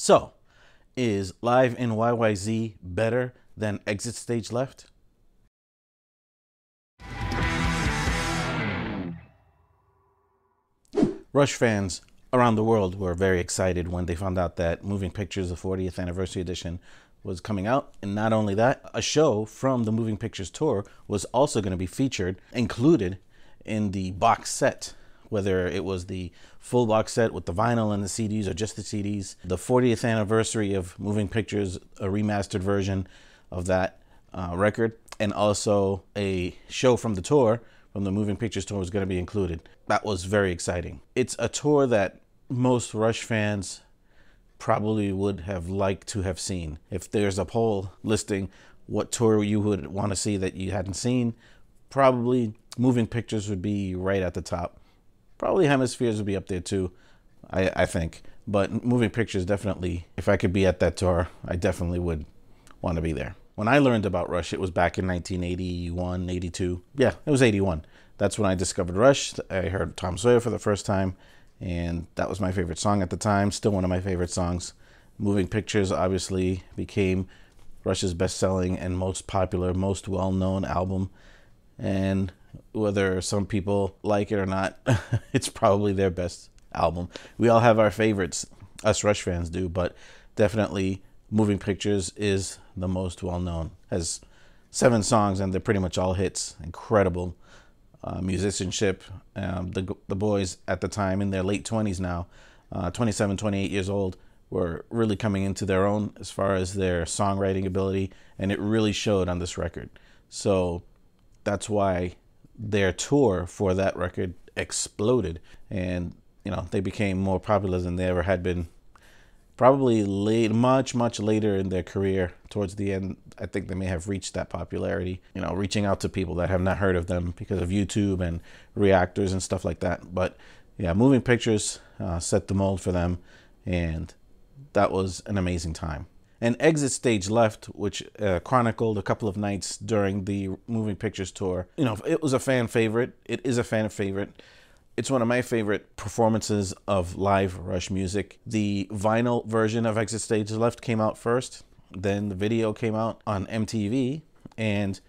So, is Live in YYZ better than Exit Stage Left? Rush fans around the world were very excited when they found out that Moving Pictures, the 40th anniversary edition, was coming out. And not only that, a show from the Moving Pictures tour was also going to be featured, included in the box set. Whether it was the full box set with the vinyl and the CDs or just the CDs, the 40th anniversary of Moving Pictures, a remastered version of that record, and also a show from the tour, from the Moving Pictures tour, was going to be included. That was very exciting. It's a tour that most Rush fans probably would have liked to have seen. If there's a poll listing what tour you would want to see that you hadn't seen, probably Moving Pictures would be right at the top. Probably Hemispheres would be up there too, I think. But Moving Pictures definitely, if I could be at that tour, I definitely would want to be there. When I learned about Rush, it was back in 1981, 82. Yeah, it was 81. That's when I discovered Rush. I heard Tom Sawyer for the first time, and that was my favorite song at the time. Still one of my favorite songs. Moving Pictures obviously became Rush's best-selling and most popular, most well-known album. And whether some people like it or not, it's probably their best album. We all have our favorites, us Rush fans do, but definitely Moving Pictures is the most well-known. Has 7 songs, and they're pretty much all hits. Incredible musicianship. The boys at the time, in their late 20s now, 27, 28 years old, were really coming into their own as far as their songwriting ability, and it really showed on this record. So that's why their tour for that record exploded, and you know, they became more popular than they ever had been. Probably late, much later in their career, towards the end, I think they may have reached that popularity, you know, reaching out to people that have not heard of them because of YouTube and reactors and stuff like that. But yeah, Moving Pictures set the mold for them, and that was an amazing time. And Exit Stage Left, which chronicled a couple of nights during the Moving Pictures tour. You know, it was a fan favorite. It is a fan favorite. It's one of my favorite performances of live Rush music. The vinyl version of Exit Stage Left came out first. Then the video came out on MTV. And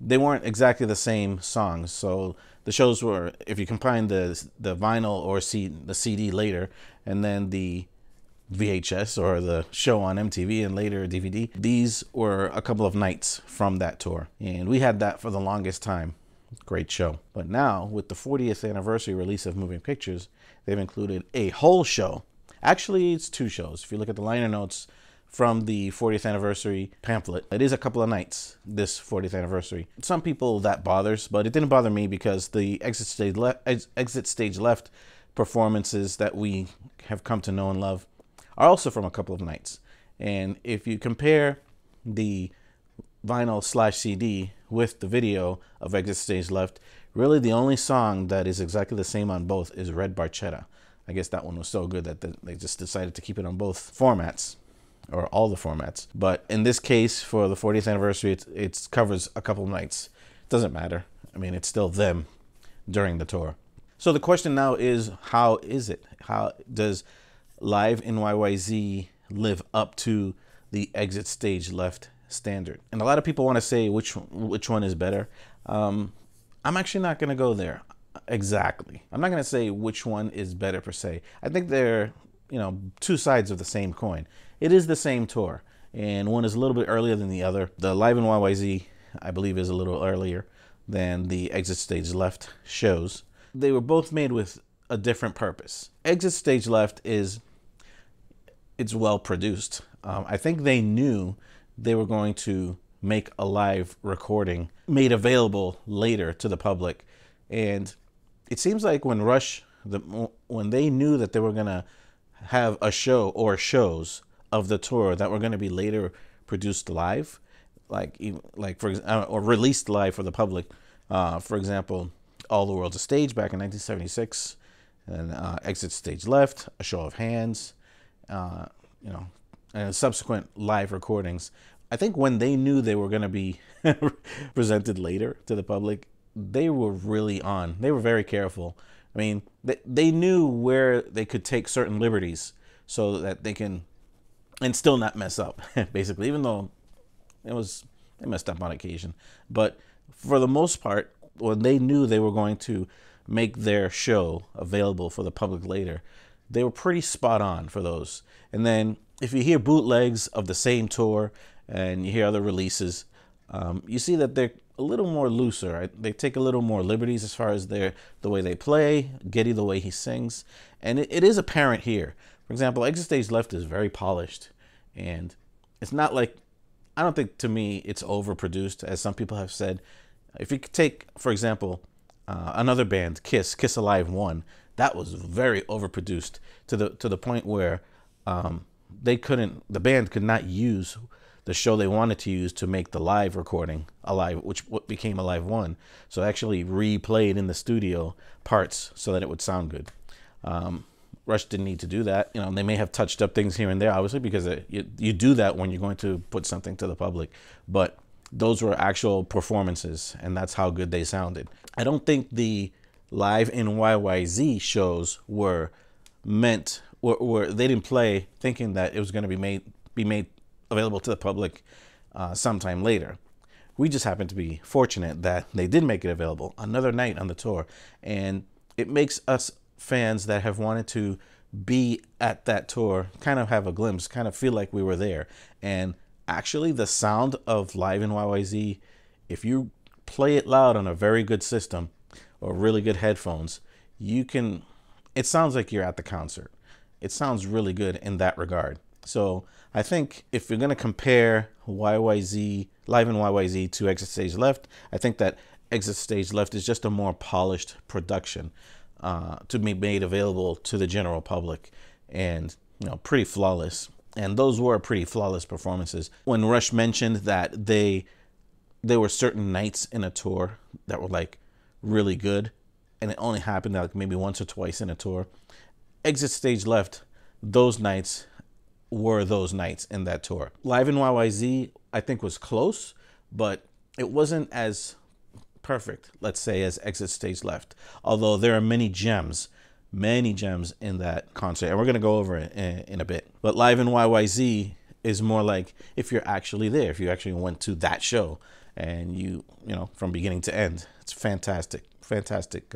they weren't exactly the same songs. So the shows were, if you combine the vinyl or the CD later, and then the VHS or the show on MTV and later DVD. These were a couple of nights from that tour, and we had that for the longest time. Great show. But now, with the 40th anniversary release of Moving Pictures, they've included a whole show. Actually, it's 2 shows. If you look at the liner notes from the 40th anniversary pamphlet, it is a couple of nights, this 40th anniversary. Some people that bothers, but it didn't bother me because the Exit Stage Left performances that we have come to know and love are also from a couple of nights. And if you compare the vinyl slash CD with the video of Exit Stage Left, really the only song that is exactly the same on both is Red Barchetta. I guess that one was so good that they just decided to keep it on both formats, or all the formats. But in this case, for the 40th anniversary, it covers a couple of nights. It doesn't matter. I mean, it's still them during the tour. So the question now is, how is it? How does Live in YYZ live up to the Exit Stage Left standard? And a lot of people want to say which one is better. I'm actually not going to go there exactly. I'm not going to say which one is better per se. I think they're, you know, 2 sides of the same coin. It is the same tour, and one is a little bit earlier than the other. The Live in YYZ, I believe, is a little earlier than the Exit Stage Left shows. They were both made with a different purpose. Exit Stage Left is, it's well produced. I think they knew they were going to make a live recording made available later to the public, and it seems like when Rush, when they knew that they were gonna have a show or shows of the tour that were gonna be later produced live, like for or released live for the public. For example, All the World's a Stage back in 1976, and Exit Stage Left, A Show of Hands. You know, and subsequent live recordings. I think when they knew they were going to be presented later to the public, they were really on. They were very careful. I mean, they knew where they could take certain liberties so that they can and still not mess up, basically, even though it was, they messed up on occasion. But for the most part, when they knew they were going to make their show available for the public later, they were pretty spot on for those. And then if you hear bootlegs of the same tour and you hear other releases, you see that they're a little more looser. Right? They take a little more liberties as far as the way they play, Geddy, the way he sings. And it is apparent here. For example, Exit Stage Left is very polished, and it's not like, I don't think, to me, it's overproduced, as some people have said. If you could take, for example, another band, Kiss Alive 1, that was very overproduced to the point where the band could not use the show they wanted to use to make the live recording Alive, which became Alive 1. So actually replayed in the studio parts so that it would sound good. Rush didn't need to do that. You know, they may have touched up things here and there, obviously, because you do that when you're going to put something to the public. But those were actual performances, and that's how good they sounded. I don't think the Live in YYZ shows were meant, or they didn't play thinking that it was going to be made available to the public sometime later. We just happened to be fortunate that they did make it available another night on the tour, and it makes us fans that have wanted to be at that tour kind of have a glimpse, kind of feel like we were there. And actually the sound of Live in YYZ, if you play it loud on a very good system or really good headphones, it sounds like you're at the concert. It sounds really good in that regard. So I think if you're going to compare Live in YYZ to Exit Stage Left, I think that Exit Stage Left is just a more polished production to be made available to the general public, and, you know, pretty flawless. And those were pretty flawless performances. When Rush mentioned that there were certain nights in a tour that were like really good, and it only happened like maybe once or twice in a tour, Exit Stage Left, those nights were those nights in that tour. Live in YYZ, I think, was close, but it wasn't as perfect, let's say, as Exit Stage Left. Although there are many gems in that concert, and we're going to go over it in a bit. But Live in YYZ is more like if you're actually there, if you actually went to that show, and you know, from beginning to end, it's fantastic, fantastic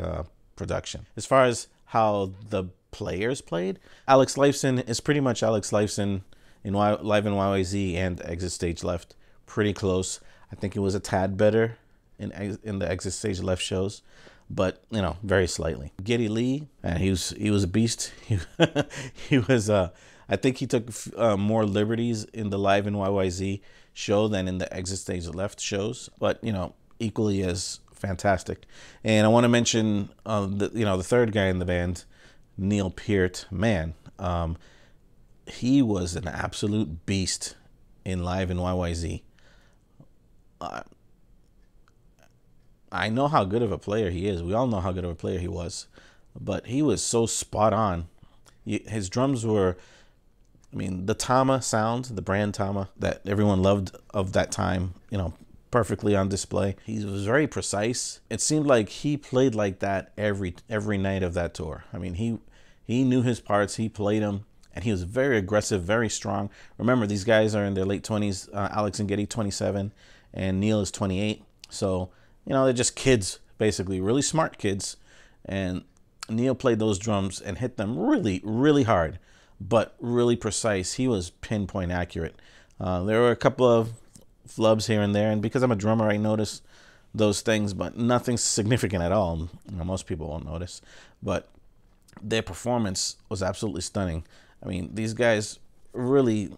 production. As far as how the players played, Alex Lifeson is pretty much Alex Lifeson in Live in YYZ and Exit Stage Left, pretty close. I think it was a tad better in the Exit Stage Left shows, but, you know, very slightly. Geddy Lee, and he was a beast. He was I think he took more liberties in the Live in YYZ show than in the Exit Stage Left shows, but, you know, equally as fantastic. And I want to mention the third guy in the band, Neil Peart. Man, he was an absolute beast in Live in YYZ. I know how good of a player he is. We all know how good of a player he was, but he was so spot on. His drums were, I mean, the Tama sound, the brand Tama that everyone loved of that time, you know, perfectly on display. He was very precise. It seemed like he played like that every night of that tour. I mean, he knew his parts, he played them, and he was very aggressive, very strong. Remember, these guys are in their late 20s. Alex and Geddy, 27, and Neil is 28. So, you know, they're just kids, basically, really smart kids. And Neil played those drums and hit them really, really hard, but really precise. He was pinpoint accurate. There were a couple of flubs here and there, and because I'm a drummer, I notice those things, but nothing significant at all. You know, most people won't notice, but their performance was absolutely stunning. I mean, these guys really,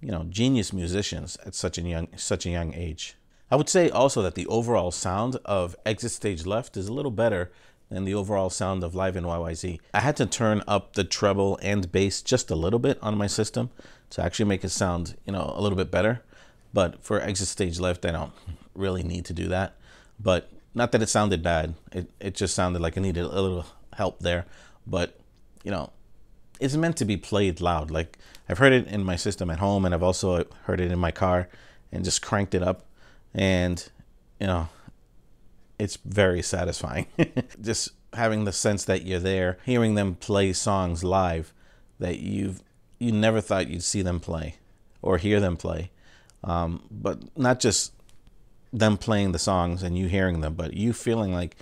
you know, genius musicians at such a young age. I would say also that the overall sound of Exit Stage Left is a little better than the overall sound of Live in YYZ. I had to turn up the treble and bass just a little bit on my system to actually make it sound, you know, a little bit better. But for Exit Stage Left, I don't really need to do that. But not that it sounded bad. It just sounded like it needed a little help there. But, you know, it's meant to be played loud. Like, I've heard it in my system at home, and I've also heard it in my car and just cranked it up. And, you know, it's very satisfying. Just having the sense that you're there, hearing them play songs live that you've you never thought you'd see them play or hear them play. But not just them playing the songs and you hearing them, but you feeling like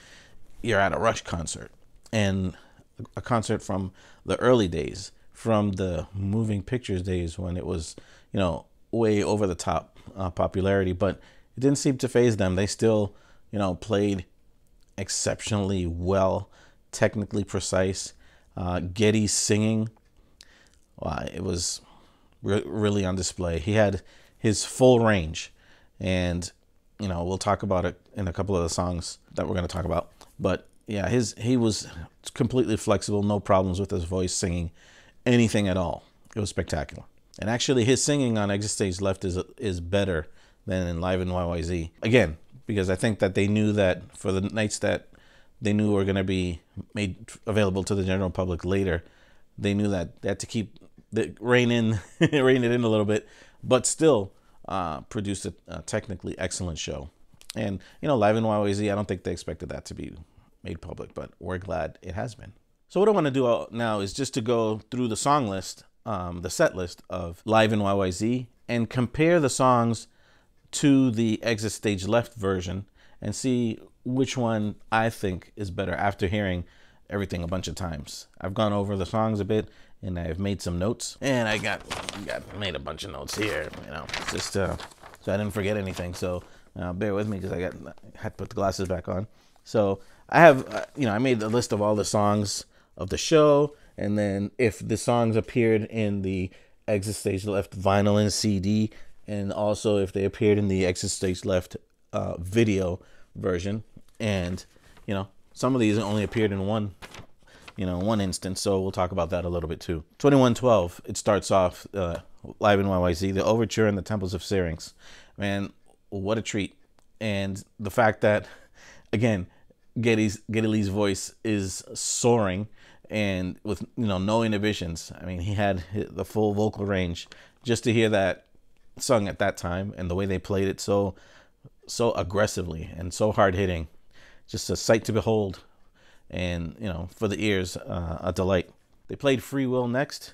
you're at a Rush concert, and a concert from the early days, from the Moving Pictures days when it was, you know, way over the top popularity, but it didn't seem to faze them. They still, you know, played exceptionally well, technically precise. Geddy's singing, it was really on display. He had his full range, and you know, we'll talk about it in a couple of the songs that we're going to talk about. But yeah, he was completely flexible, no problems with his voice singing anything at all. It was spectacular. And actually his singing on Exit Stage Left is better than in Live in YYZ. Again, because I think that they knew that for the nights that they knew were going to be made available to the general public later, they knew that they had to keep the rein it in a little bit, but still produced a technically excellent show. And, you know, Live in YYZ, I don't think they expected that to be made public, but we're glad it has been. So what I want to do now is just to go through the song list, the set list of Live in YYZ, and compare the songs to the Exit Stage Left version and see which one I think is better after hearing everything a bunch of times. I've gone over the songs a bit, and I've made some notes, and I made a bunch of notes here, you know, just so I didn't forget anything. So bear with me because I had to put the glasses back on. So I have, you know, I made a list of all the songs of the show, and then if the songs appeared in the Exit Stage Left vinyl and CD, and also if they appeared in the Exit Stage Left video version. And you know, some of these only appeared in one. You know, one instance, so we'll talk about that a little bit too. 2112, it starts off Live in YYZ, the overture and the Temples of Syrinx. Man, what a treat. And the fact that, again, Geddy Lee's voice is soaring and with, you know, no inhibitions. I mean, he had the full vocal range. Just to hear that sung at that time and the way they played it so aggressively and so hard-hitting, just a sight to behold. And, you know, for the ears, a delight. They played Free Will next,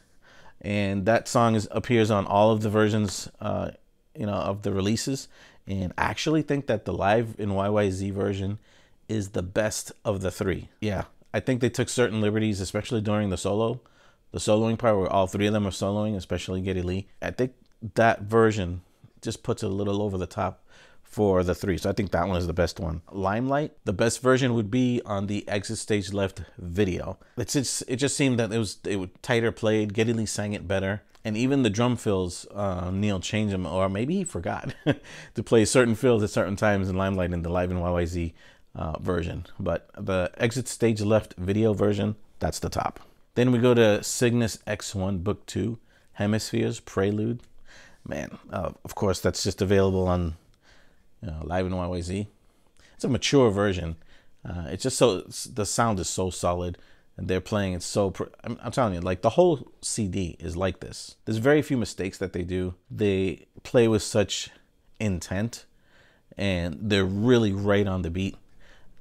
and that song appears on all of the versions, you know, of the releases. And I actually think that the Live in YYZ version is the best of the three. Yeah, I think they took certain liberties, especially during the soloing part where all three of them are soloing, especially Geddy Lee. I think that version just puts it a little over the top for the three. So I think that one is the best one. Limelight, the best version would be on the Exit Stage Left video. It just seemed that it was tighter played. Geddy Lee sang it better. And even the drum fills, Neil changed them, or maybe he forgot to play certain fills at certain times in Limelight in the Live in YYZ version. But the Exit Stage Left video version, that's the top. Then we go to Cygnus X-1 Book 2, Hemispheres, Prelude. Man, of course, that's just available on, you know, Live in YYZ. It's a mature version. It's just the sound is so solid, and they're playing it so. I'm telling you, like the whole CD is like this. There's very few mistakes that they do. They play with such intent, and they're really right on the beat.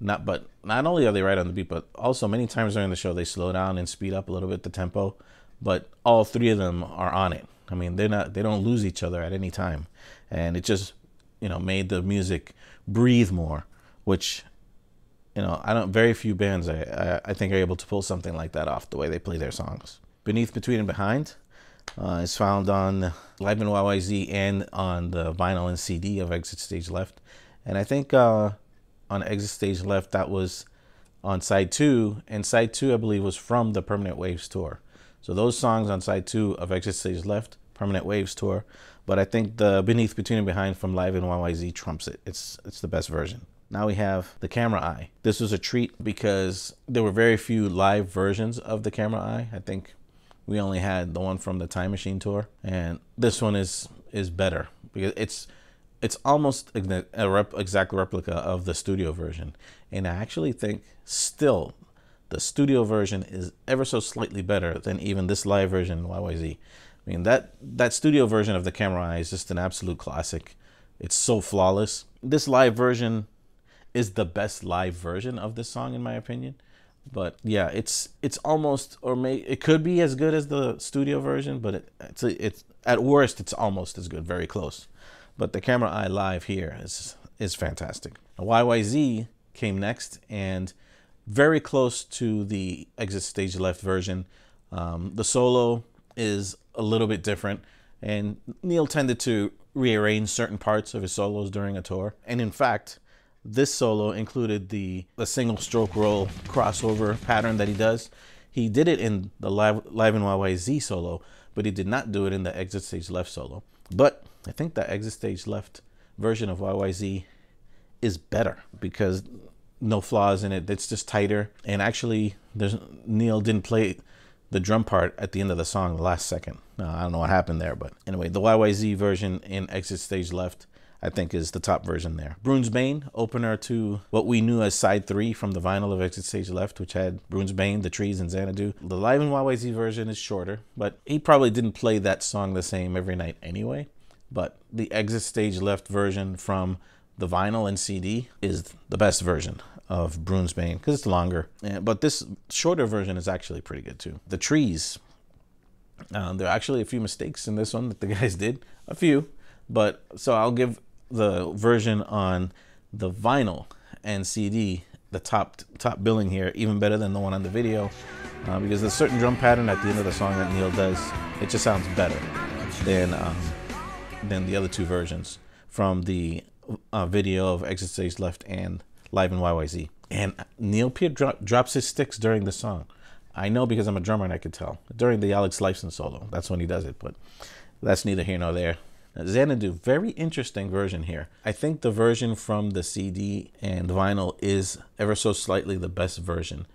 Not only are they right on the beat, but also many times during the show they slow down and speed up a little bit the tempo. But all three of them are on it. I mean, they don't lose each other at any time, and it just, you know, made the music breathe more, which, you know, very few bands I think are able to pull something like that off the way they play their songs. Beneath, Between, and Behind is found on Live in YYZ and on the vinyl and CD of Exit Stage Left. And I think on Exit Stage Left, that was on side two, and side two, I believe, was from the Permanent Waves tour. So those songs on side two of Exit Stage Left, Permanent Waves tour. But I think the Beneath, Between, and Behind from Live in YYZ trumps it. It's the best version. Now we have The Camera Eye. This was a treat because there were very few live versions of The Camera Eye. I think we only had the one from the Time Machine tour, and this one is better because it's almost exact replica of the studio version. And I actually think still the studio version is ever so slightly better than even this live version in YYZ. I mean, that studio version of The Camera Eye is just an absolute classic. It's so flawless. This live version is the best live version of this song, in my opinion. But yeah, it's almost, or may, it could be as good as the studio version, but it's at worst it's almost as good, very close. But The Camera Eye live here is fantastic. YYZ came next, and very close to the Exit Stage Left version. The solo is a little bit different, and Neil tended to rearrange certain parts of his solos during a tour. And in fact, this solo included the single stroke roll crossover pattern that he does. He did it in the Live in YYZ solo, but he did not do it in the Exit Stage Left solo. But I think the Exit Stage Left version of YYZ is better because no flaws in it. It's just tighter. And actually, Neil didn't play the drum part at the end of the song, the last second. I don't know what happened there, but anyway, the YYZ version in Exit Stage Left, I think, is the top version there. Brune's Bane, opener to what we knew as side 3 from the vinyl of Exit Stage Left, which had Brune's Bane, The Trees, and Xanadu. The Live in YYZ version is shorter, but he probably didn't play that song the same every night anyway. But the Exit Stage Left version from the vinyl and CD is the best version of Brune's Bane because it's longer. But this shorter version is actually pretty good too. The Trees, there are actually a few mistakes in this one that the guys did, a few. But so I'll give the version on the vinyl and CD the top billing here, even better than the one on the video, because there's a certain drum pattern at the end of the song that Neil does. It just sounds better than the other two versions from the video of Exit Stage Left and Live in YYZ. And Neil Peart drops his sticks during the song. I know because I'm a drummer and I could tell. During the Alex Lifeson solo, that's when he does it, but that's neither here nor there. Xanadu, very interesting version here. I think the version from the CD and vinyl is ever so slightly the best version.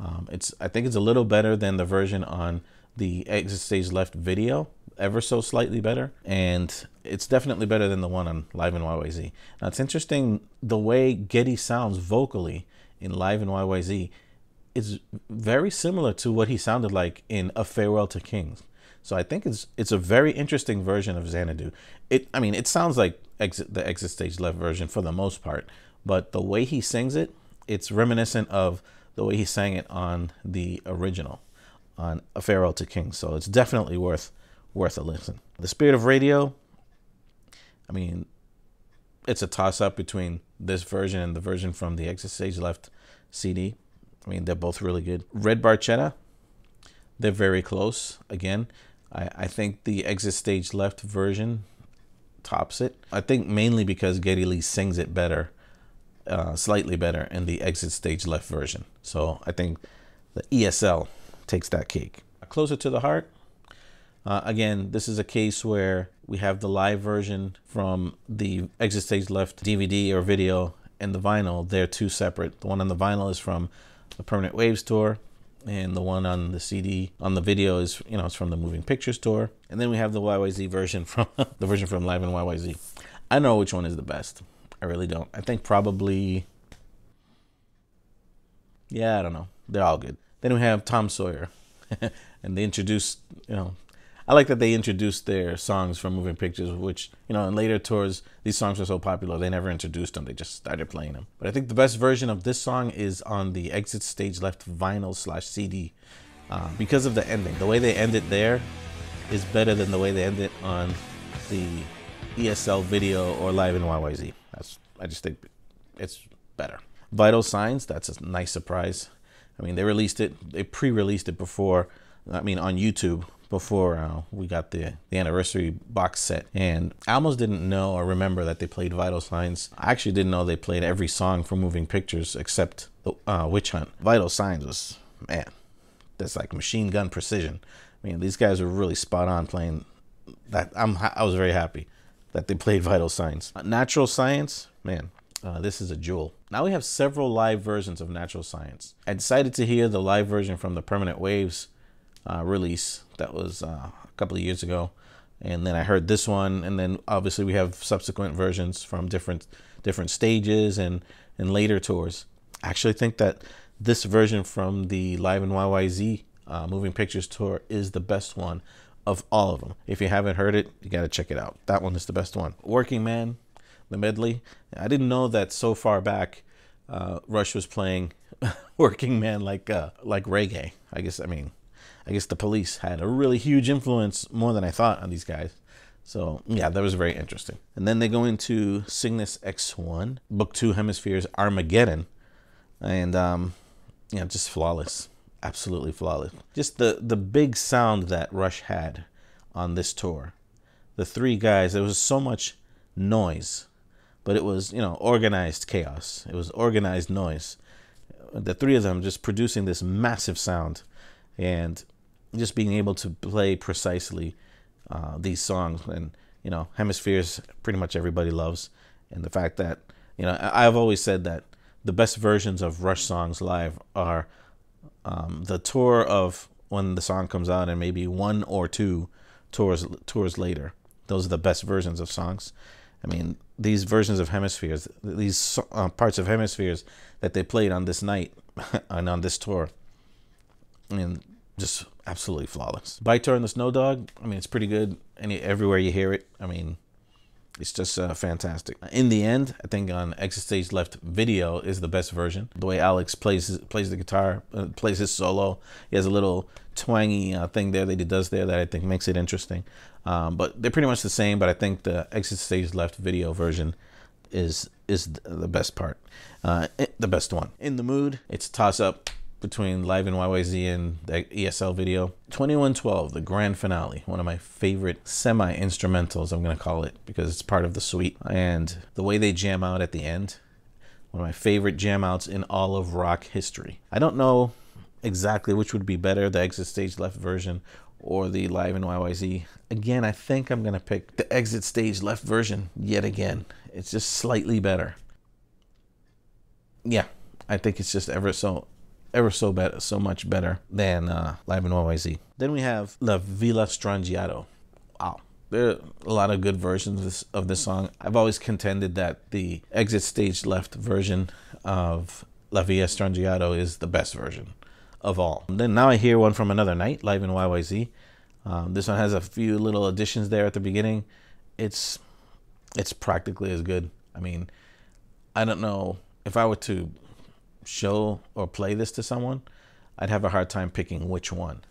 I think it's a little better than the version on the Exit Stage Left video, ever so slightly better. And it's definitely better than the one on Live in YYZ. Now it's interesting the way Geddy sounds vocally in Live in YYZ is very similar to what he sounded like in A Farewell to Kings. So I think it's a very interesting version of Xanadu. I mean, it sounds like the Exit Stage Left version for the most part, but the way he sings it, it's reminiscent of the way he sang it on the original, on A Farewell to Kings. So it's definitely worth a listen. The Spirit of Radio, I mean, it's a toss-up between this version and the version from the Exit Stage Left CD. I mean, they're both really good. Red Barchetta, they're very close again. I think the Exit Stage Left version tops it. I think mainly because Geddy Lee sings it better, slightly better in the Exit Stage Left version. So I think the ESL takes that cake. Closer to the Heart. Again, this is a case where we have the live version from the Exit Stage Left DVD or video and the vinyl. They're two separate. The one on the vinyl is from the Permanent Waves tour, and the one on the CD, on the video is, you know, it's from the Moving Pictures tour. And then we have the YYZ version from, the version from Live in YYZ. I don't know which one is the best. I really don't. I think probably, yeah, I don't know. They're all good. Then we have Tom Sawyer. And they introduced, you know, I like that they introduced their songs from Moving Pictures, which, you know, in later tours, these songs were so popular, they never introduced them. They just started playing them. But I think the best version of this song is on the Exit Stage Left vinyl / CD because of the ending. The way they end it there is better than the way they end it on the ESL video or Live in YYZ. I just think it's better. Vital Signs, that's a nice surprise. I mean, they released it. They pre-released it before, I mean, on YouTube, before we got the anniversary box set. And I almost didn't know or remember that they played Vital Signs. I actually didn't know they played every song from Moving Pictures except the Witch Hunt. Vital Signs was, man, that's like machine gun precision. I mean, these guys were really spot on playing that. I was very happy that they played Vital Signs. Natural Science, man, this is a jewel. Now we have several live versions of Natural Science. I decided to hear the live version from the Permanent Waves release that was a couple of years ago, and then I heard this one, and then obviously we have subsequent versions from different stages and later tours. I actually think that this version from the Live in YYZ Moving Pictures tour is the best one of all of them. If you haven't heard it, you gotta check it out. That one is the best one. Working Man, the medley. I didn't know that so far back Rush was playing Working Man like reggae. I guess the Police had a really huge influence, more than I thought, on these guys. So yeah, that was very interesting. And then they go into Cygnus X-1, Book 2, Hemispheres, Armageddon, and yeah, just flawless, absolutely flawless. Just the big sound that Rush had on this tour. The three guys, there was so much noise, but it was, you know, organized chaos. It was organized noise. The three of them just producing this massive sound, and just being able to play precisely these songs. And you know, Hemispheres, pretty much everybody loves. And the fact that, you know, I've always said that the best versions of Rush songs live are the tour of when the song comes out, and maybe one or two tours later. Those are the best versions of songs. I mean, these versions of Hemispheres, these parts of Hemispheres that they played on this night and on this tour, I mean, just absolutely flawless. Bytor and the Snow Dog, I mean, it's pretty good. Everywhere you hear it, I mean, it's just fantastic. In the end, I think on Exit Stage Left video is the best version. The way Alex plays the guitar, plays his solo. He has a little twangy thing there that he does there that I think makes it interesting. But they're pretty much the same, but I think the Exit Stage Left video version is the best part, the best one. In the Mood, it's a toss-up between Live in YYZ and the ESL video. 2112, the grand finale, one of my favorite semi-instrumentals, I'm going to call it, because it's part of the suite. And the way they jam out at the end, one of my favorite jam outs in all of rock history. I don't know exactly which would be better, the Exit Stage Left version or the Live in YYZ. Again, I think I'm going to pick the Exit Stage Left version yet again. It's just slightly better. Yeah, I think it's just ever so better, so much better than Live in YYZ. Then we have La Villa Strangiato. Wow, there are a lot of good versions of this song. I've always contended that the Exit Stage Left version of La Villa Strangiato is the best version of all. And then now I hear one from another night, Live in YYZ. This one has a few little additions there at the beginning. It's practically as good. I mean, I don't know if I were to show or play this to someone, I'd have a hard time picking which one.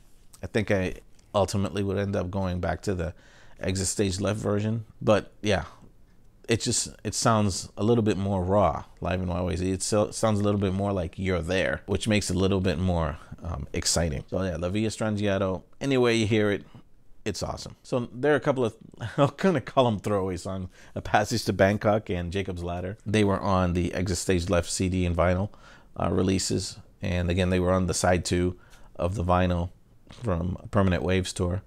I think I ultimately would end up going back to the Exit Stage Left version, but yeah, it sounds a little bit more raw. Live in YYZ, it sounds a little bit more like you're there, which makes it a little bit more exciting. So yeah, La Villa Strangiato, any way you hear it, it's awesome. So there are a couple of, I'll kind of call them throwaway songs, A Passage to Bangkok and Jacob's Ladder. They were on the Exit Stage Left CD and vinyl releases, and again they were on the side 2 of the vinyl from Permanent Waves tour.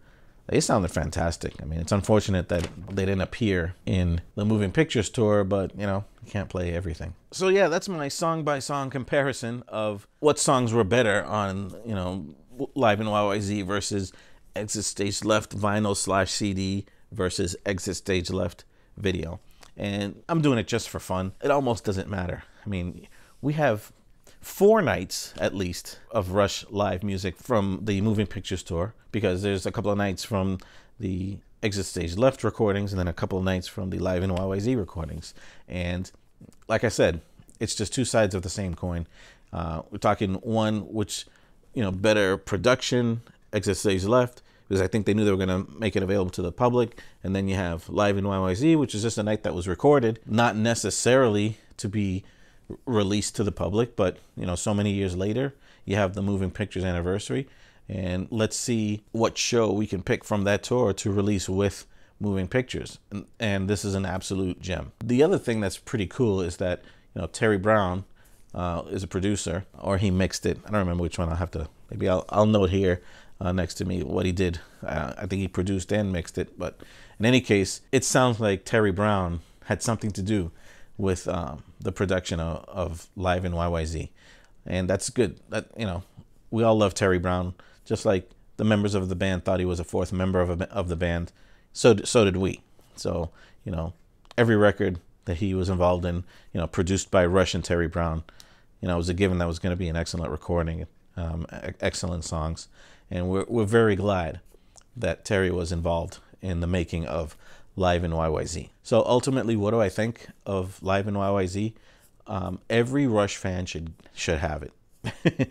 They sounded fantastic. I mean, it's unfortunate that they didn't appear in the Moving Pictures tour, but you know, you can't play everything. So yeah, that's my song by song comparison of what songs were better on, you know, Live in YYZ versus Exit Stage Left vinyl / CD versus Exit Stage Left video. And I'm doing it just for fun. It almost doesn't matter. I mean, we have 4 nights at least of Rush live music from the Moving Pictures tour, because there's a couple of nights from the Exit Stage Left recordings and then a couple of nights from the Live in YYZ recordings. And like I said, it's just 2 sides of the same coin. We're talking one which, you know, better production, Exit Stage Left, because I think they knew they were going to make it available to the public. And then you have Live in YYZ, which is just a night that was recorded, not necessarily to be released to the public, but you know, so many years later, you have the Moving Pictures anniversary, and let's see what show we can pick from that tour to release with Moving Pictures. And this is an absolute gem. The other thing that's pretty cool is that, you know, Terry Brown is a producer, or he mixed it. I don't remember which one. I'll have to, maybe I'll note here next to me what he did. I think he produced and mixed it, but in any case, it sounds like Terry Brown had something to do with the production of Live in YYZ. And that's good. That, you know, we all love Terry Brown, just like the members of the band thought he was a 4th member of the band. So did we. So, you know, every record that he was involved in, you know, produced by Rush and Terry Brown, you know, it was a given that was going to be an excellent recording, excellent songs. And we're very glad that Terry was involved in the making of Live in YYZ. So ultimately, what do I think of Live in YYZ? Every Rush fan should have it.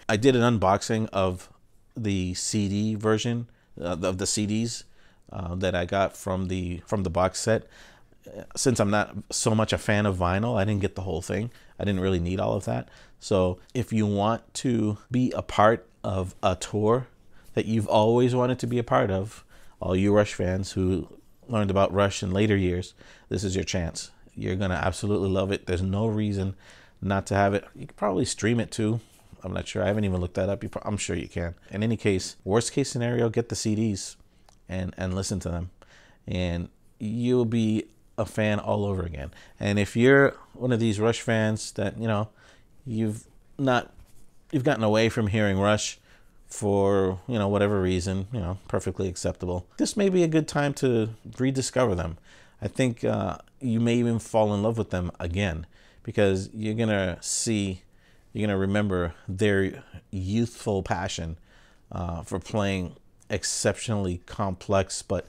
I did an unboxing of the CD version of the CDs that I got from the box set. Since I'm not so much a fan of vinyl, I didn't get the whole thing. I didn't really need all of that. So if you want to be a part of a tour that you've always wanted to be a part of, all you Rush fans who learned about Rush in later years, this is your chance. You're going to absolutely love it. There's no reason not to have it. You could probably stream it too. I'm not sure. I haven't even looked that up. I'm sure you can. In any case, worst case scenario, get the CDs and listen to them. And you'll be a fan all over again. And if you're one of these Rush fans that, you know, you've gotten away from hearing Rush for, you know, whatever reason, you know, perfectly acceptable, this may be a good time to rediscover them. I think you may even fall in love with them again, because you're gonna see, you're gonna remember their youthful passion for playing exceptionally complex but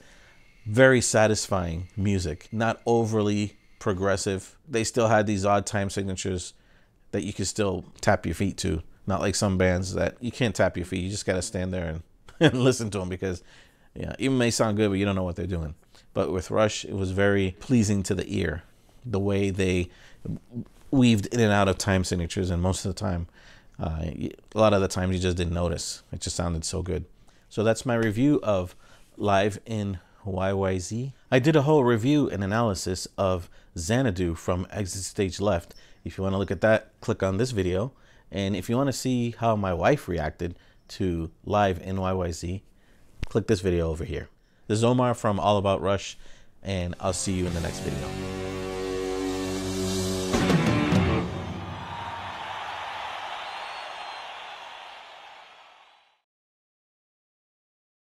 very satisfying music, not overly progressive. They still had these odd time signatures that you could still tap your feet to, not like some bands that you can't tap your feet. You just got to stand there and listen to them, because yeah, it may sound good, but you don't know what they're doing. But with Rush, it was very pleasing to the ear, the way they weaved in and out of time signatures. And most of the time, a lot of the times you just didn't notice. It just sounded so good. So that's my review of Live in YYZ. I did a whole review and analysis of Xanadu from Exit Stage Left. If you want to look at that, click on this video. And if you want to see how my wife reacted to Live in YYZ, click this video over here. This is Omar from All About Rush, and I'll see you in the next video.